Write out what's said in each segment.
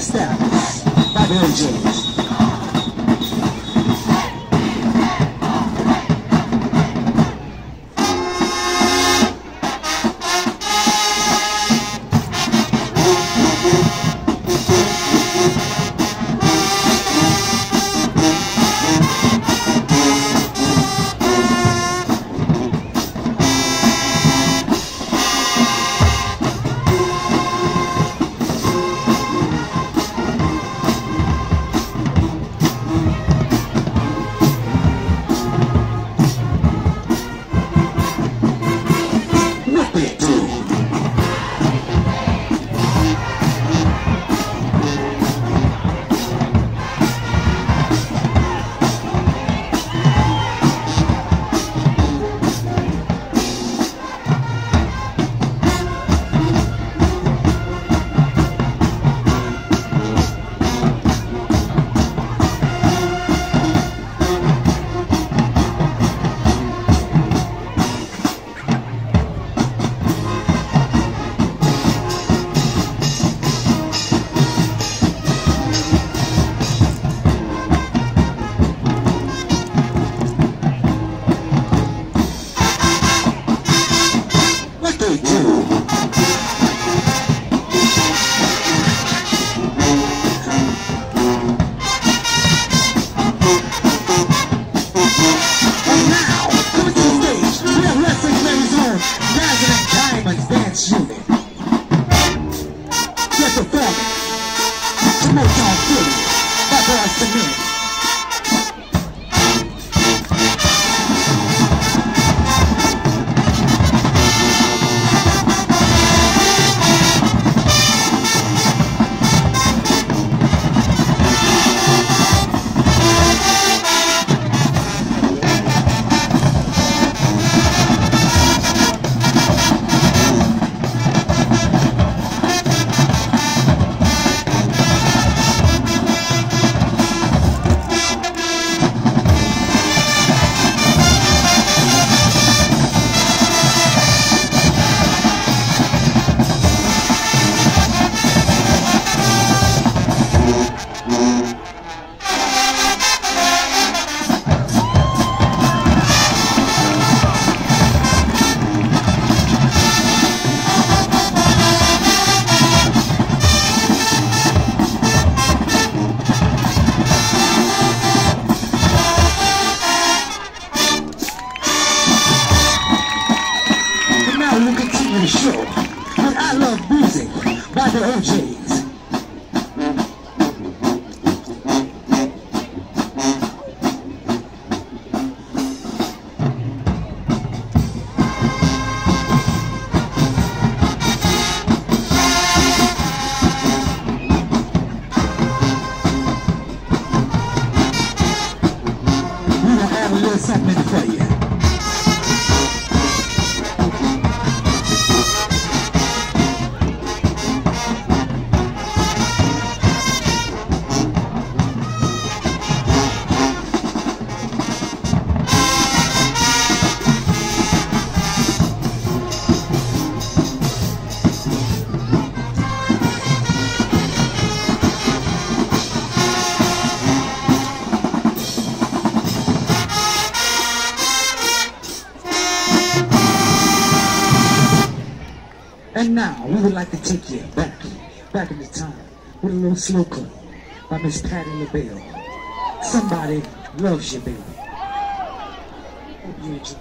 Steps by Billie Jean. And now, we would like to take you back in the time, with a little slow clip by Miss Patty LaBelle. Somebody loves you, baby. Hope you enjoy.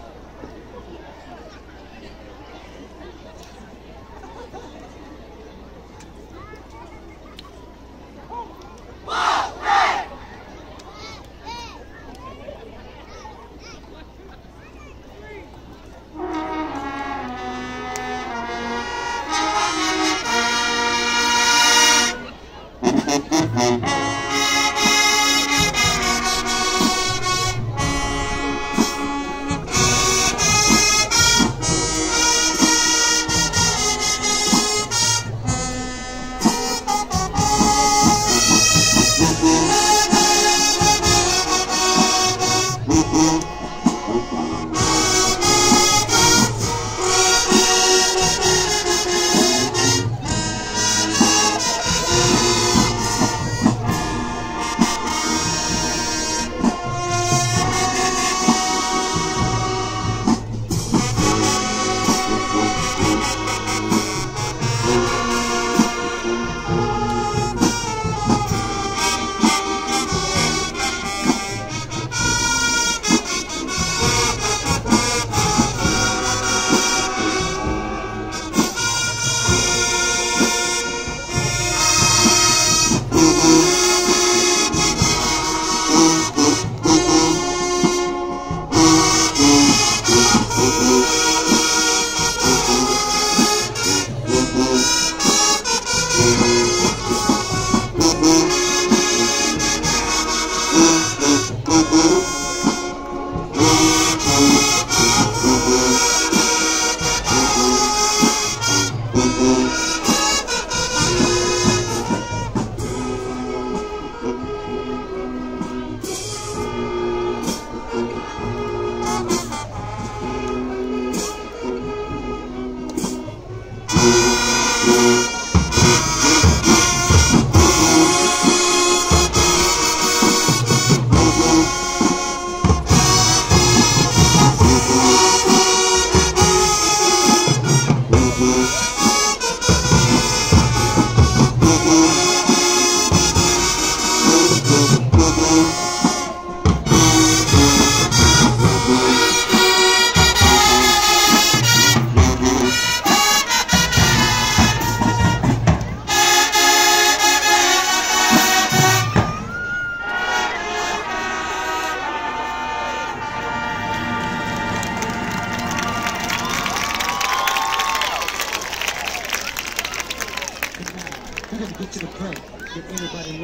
Get to the pump. Get everybody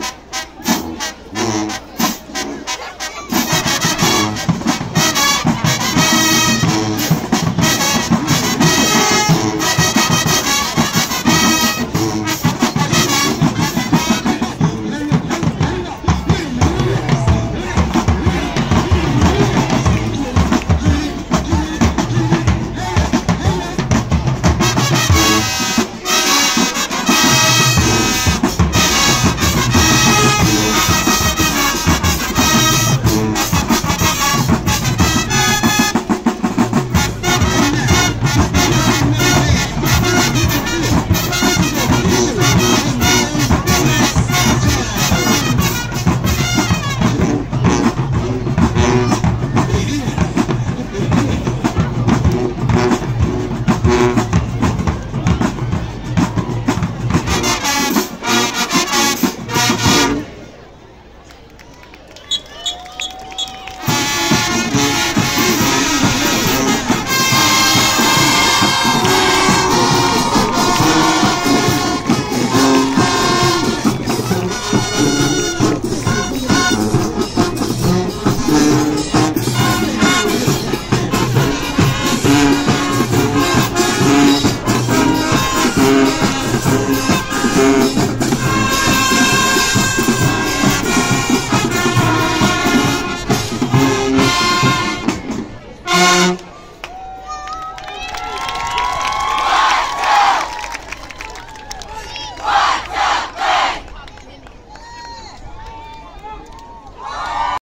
loose.